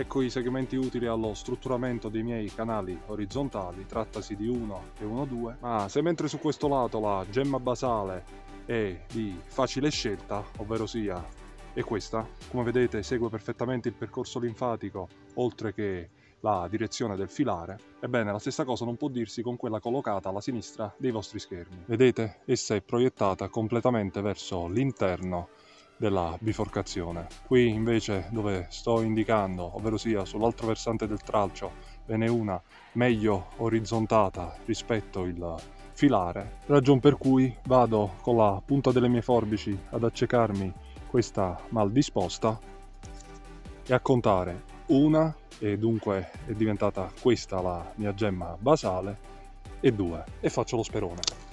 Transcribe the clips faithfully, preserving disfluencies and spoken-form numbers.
Ecco i segmenti utili allo strutturamento dei miei canali orizzontali, trattasi di uno e uno due, ma se mentre su questo lato la gemma basale è di facile scelta, ovvero sia è questa, come vedete segue perfettamente il percorso linfatico oltre che la direzione del filare, ebbene la stessa cosa non può dirsi con quella collocata alla sinistra dei vostri schermi. Vedete, essa è proiettata completamente verso l'interno della biforcazione. Qui invece dove sto indicando, ovvero sia sull'altro versante del tralcio, ve ne è una meglio orizzontata rispetto il filare, ragion per cui vado con la punta delle mie forbici ad accecarmi questa mal disposta e a contare una, e dunque è diventata questa la mia gemma basale, e due, e faccio lo sperone.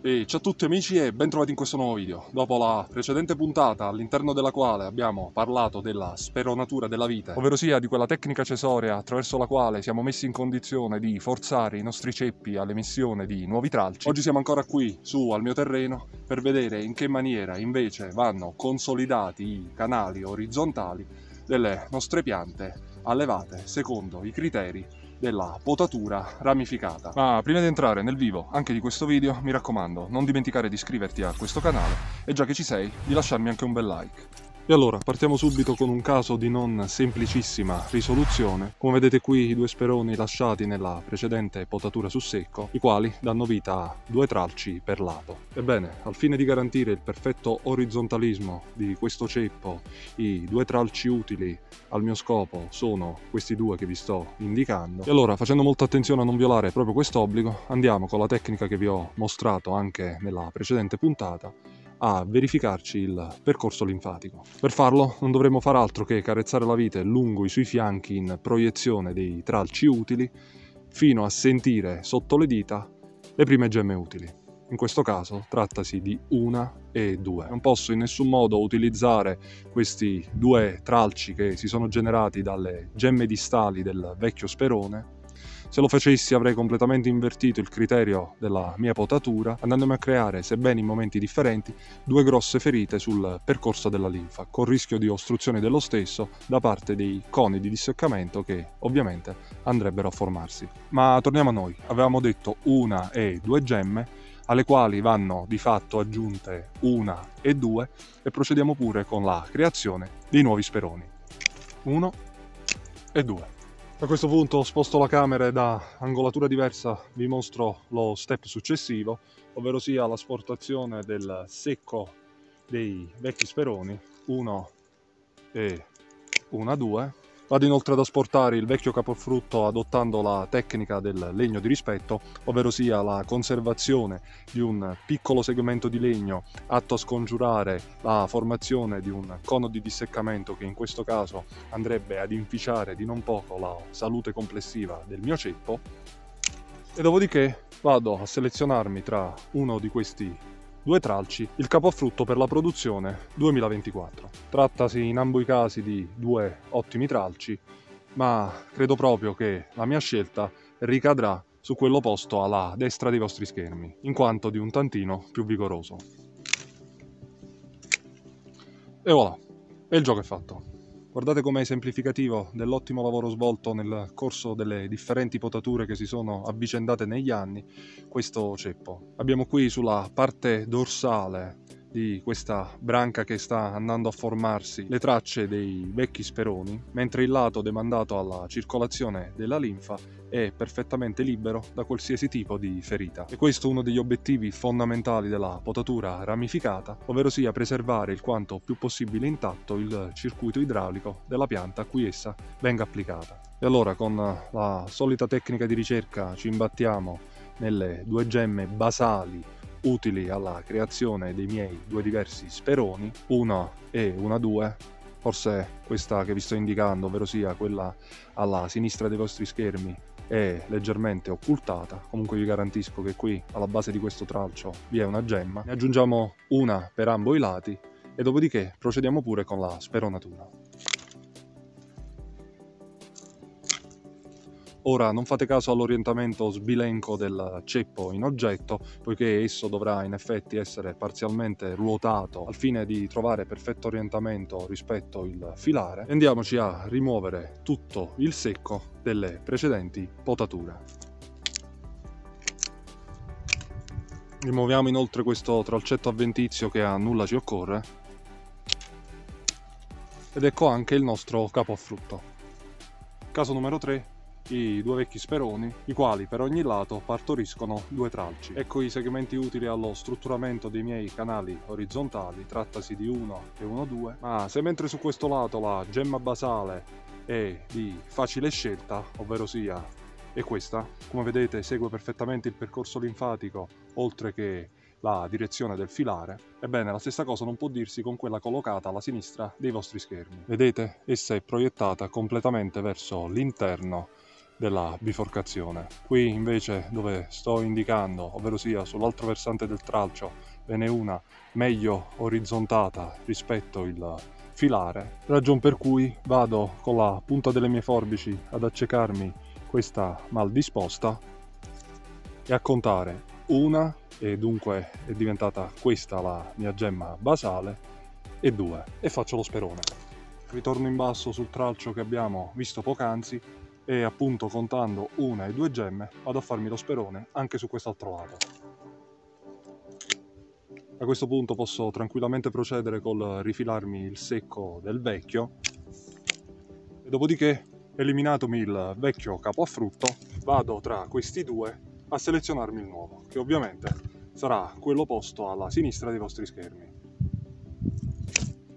E ciao a tutti amici e ben trovati in questo nuovo video. Dopo la precedente puntata all'interno della quale abbiamo parlato della speronatura della vite, ovvero sia di quella tecnica cesorea attraverso la quale siamo messi in condizione di forzare i nostri ceppi all'emissione di nuovi tralci, oggi siamo ancora qui su al mio terreno per vedere in che maniera invece vanno consolidati i canali orizzontali delle nostre piante allevate secondo i criteri della potatura ramificata. Ma prima di entrare nel vivo anche di questo video, mi raccomando, non dimenticare di iscriverti a questo canale e già che ci sei di lasciarmi anche un bel like. E allora partiamo subito con un caso di non semplicissima risoluzione. Come vedete qui i due speroni lasciati nella precedente potatura su secco, i quali danno vita a due tralci per lato. Ebbene, al fine di garantire il perfetto orizzontalismo di questo ceppo, i due tralci utili al mio scopo sono questi due che vi sto indicando. E allora, facendo molta attenzione a non violare proprio quest'obbligo, andiamo con la tecnica che vi ho mostrato anche nella precedente puntata a verificarci il percorso linfatico. Per farlo non dovremo far altro che carezzare la vite lungo i suoi fianchi in proiezione dei tralci utili fino a sentire sotto le dita le prime gemme utili. In questo caso trattasi di una e due. Non posso in nessun modo utilizzare questi due tralci che si sono generati dalle gemme distali del vecchio sperone. Se lo facessi avrei completamente invertito il criterio della mia potatura, andandomi a creare, sebbene in momenti differenti, due grosse ferite sul percorso della linfa, con rischio di ostruzione dello stesso da parte dei coni di disseccamento che ovviamente andrebbero a formarsi. Ma torniamo a noi. Avevamo detto una e due gemme, alle quali vanno di fatto aggiunte una e due, e procediamo pure con la creazione dei nuovi speroni. Uno e due. A questo punto sposto la camera e da angolatura diversa vi mostro lo step successivo, ovvero sia l'asportazione del secco dei vecchi speroni, uno e uno due. Vado inoltre ad asportare il vecchio capofrutto adottando la tecnica del legno di rispetto, ovvero sia la conservazione di un piccolo segmento di legno atto a scongiurare la formazione di un cono di disseccamento che in questo caso andrebbe ad inficiare di non poco la salute complessiva del mio ceppo, e dopodiché vado a selezionarmi tra uno di questi due tralci il capofrutto per la produzione duemilaventiquattro. Trattasi in ambo i casi di due ottimi tralci, ma credo proprio che la mia scelta ricadrà su quello posto alla destra dei vostri schermi, in quanto di un tantino più vigoroso. E voilà, e il gioco è fatto. Guardate com'è semplificativo dell'ottimo lavoro svolto nel corso delle differenti potature che si sono avvicendate negli anni questo ceppo. Abbiamo qui sulla parte dorsale di questa branca che sta andando a formarsi le tracce dei vecchi speroni, mentre il lato demandato alla circolazione della linfa è perfettamente libero da qualsiasi tipo di ferita. E questo è uno degli obiettivi fondamentali della potatura ramificata, ovvero sia preservare il quanto più possibile intatto il circuito idraulico della pianta a cui essa venga applicata. E allora, con la solita tecnica di ricerca, ci imbattiamo nelle due gemme basali utili alla creazione dei miei due diversi speroni, una e una due, forse questa che vi sto indicando, ovvero sia quella alla sinistra dei vostri schermi, è leggermente occultata. Comunque vi garantisco che qui alla base di questo tralcio vi è una gemma, ne aggiungiamo una per ambo i lati e dopodiché procediamo pure con la speronatura. Ora non fate caso all'orientamento sbilenco del ceppo in oggetto, poiché esso dovrà in effetti essere parzialmente ruotato al fine di trovare perfetto orientamento rispetto il filare. Andiamoci a rimuovere tutto il secco delle precedenti potature. Rimuoviamo inoltre questo tralcetto avventizio che a nulla ci occorre. Ed ecco anche il nostro capofrutto. Caso numero tre. I due vecchi speroni, i quali per ogni lato partoriscono due tralci. Ecco i segmenti utili allo strutturamento dei miei canali orizzontali, trattasi di uno e uno due, ma se mentre su questo lato la gemma basale è di facile scelta, ovvero sia è questa, come vedete segue perfettamente il percorso linfatico oltre che la direzione del filare, ebbene la stessa cosa non può dirsi con quella collocata alla sinistra dei vostri schermi. Vedete, essa è proiettata completamente verso l'interno della biforcazione. Qui invece, dove sto indicando, ovvero sia sull'altro versante del tralcio, ve ne è una meglio orizzontata rispetto il filare, ragion per cui vado con la punta delle mie forbici ad accecarmi questa maldisposta e a contare una, e dunque è diventata questa la mia gemma basale, e due, e faccio lo sperone. Ritorno in basso sul tralcio che abbiamo visto poc'anzi e, appunto, contando una e due gemme vado a farmi lo sperone anche su quest'altro lato. A questo punto posso tranquillamente procedere col rifilarmi il secco del vecchio e dopodiché, eliminatomi il vecchio capo a frutto, vado tra questi due a selezionarmi il nuovo, che ovviamente sarà quello posto alla sinistra dei vostri schermi.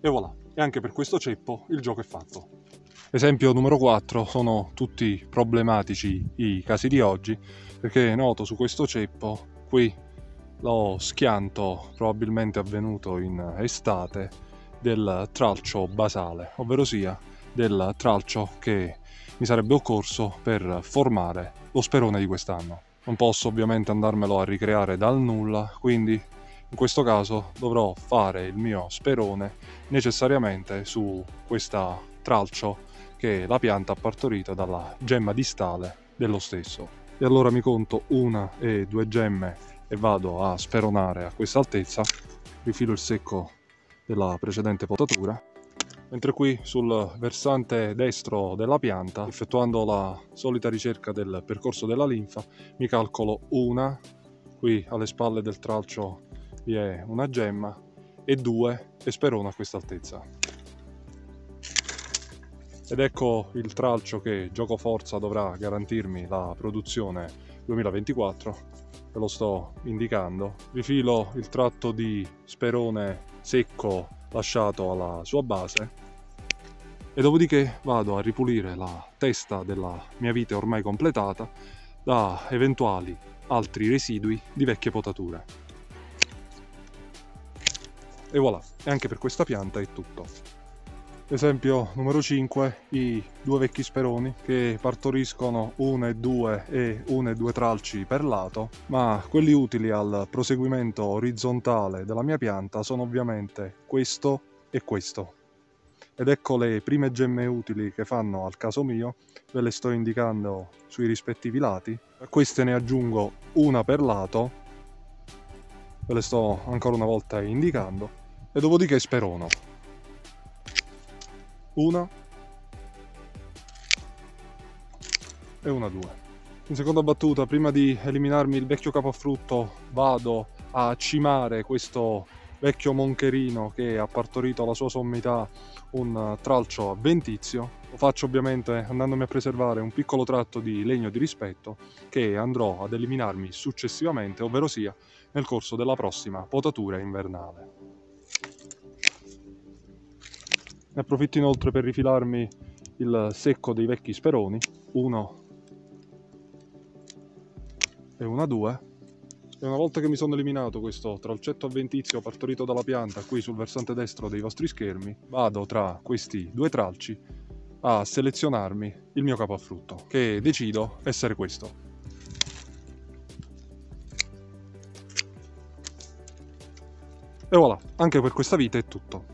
E voilà, e anche per questo ceppo il gioco è fatto. Esempio numero quattro, sono tutti problematici i casi di oggi, perché noto su questo ceppo qui lo schianto probabilmente avvenuto in estate del tralcio basale, ovvero sia del tralcio che mi sarebbe occorso per formare lo sperone di quest'anno. Non posso ovviamente andarmelo a ricreare dal nulla, quindi in questo caso dovrò fare il mio sperone necessariamente su questa tralcio che la pianta ha partorito dalla gemma distale dello stesso. E allora mi conto una e due gemme e vado a speronare a questa altezza, rifilo il secco della precedente potatura, mentre qui sul versante destro della pianta, effettuando la solita ricerca del percorso della linfa, mi calcolo una, qui alle spalle del tralcio vi è una gemma, e due, e sperono a questa altezza. Ed ecco il tralcio che gioco forza dovrà garantirmi la produzione duemilaventiquattro, ve lo sto indicando. Rifilo il tratto di sperone secco lasciato alla sua base e dopodiché vado a ripulire la testa della mia vite ormai completata da eventuali altri residui di vecchie potature. E voilà, e anche per questa pianta è tutto. Esempio numero cinque, i due vecchi speroni che partoriscono uno e due e uno e due tralci per lato, ma quelli utili al proseguimento orizzontale della mia pianta sono ovviamente questo e questo. Ed ecco le prime gemme utili che fanno al caso mio, ve le sto indicando sui rispettivi lati. A queste ne aggiungo una per lato, ve le sto ancora una volta indicando, e dopodiché sperono. Una e una due. In seconda battuta, prima di eliminarmi il vecchio capofrutto, vado a cimare questo vecchio moncherino che ha partorito alla sua sommità un tralcio avventizio. Lo faccio ovviamente andandomi a preservare un piccolo tratto di legno di rispetto che andrò ad eliminarmi successivamente, ovvero sia nel corso della prossima potatura invernale. Ne approfitto inoltre per rifilarmi il secco dei vecchi speroni, uno e una due, e una volta che mi sono eliminato questo tralcetto avventizio partorito dalla pianta qui sul versante destro dei vostri schermi, vado tra questi due tralci a selezionarmi il mio capofrutto, che decido essere questo. E voilà, anche per questa vite è tutto.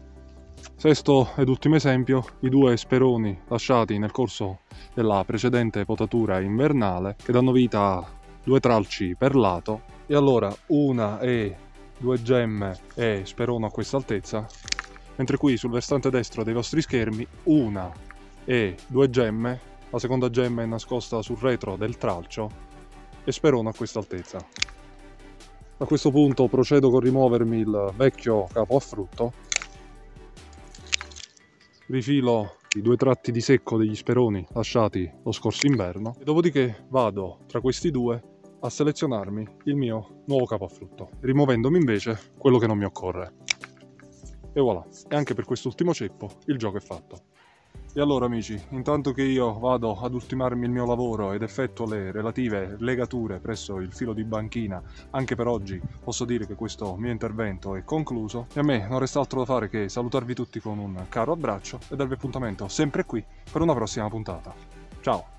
Sesto ed ultimo esempio, i due speroni lasciati nel corso della precedente potatura invernale che danno vita a due tralci per lato, e allora una e due gemme e sperono a questa altezza, mentre qui sul versante destro dei vostri schermi una e due gemme, la seconda gemma è nascosta sul retro del tralcio e sperono a questa altezza. A questo punto procedo con rimuovermi il vecchio capo a frutto. Rifilo i due tratti di secco degli speroni lasciati lo scorso inverno e dopodiché vado tra questi due a selezionarmi il mio nuovo capofrutto, rimuovendomi invece quello che non mi occorre. E voilà, e anche per quest'ultimo ceppo il gioco è fatto. E allora amici, intanto che io vado ad ultimarmi il mio lavoro ed effettuo le relative legature presso il filo di banchina, anche per oggi posso dire che questo mio intervento è concluso e a me non resta altro da fare che salutarvi tutti con un caro abbraccio e darvi appuntamento sempre qui per una prossima puntata. Ciao!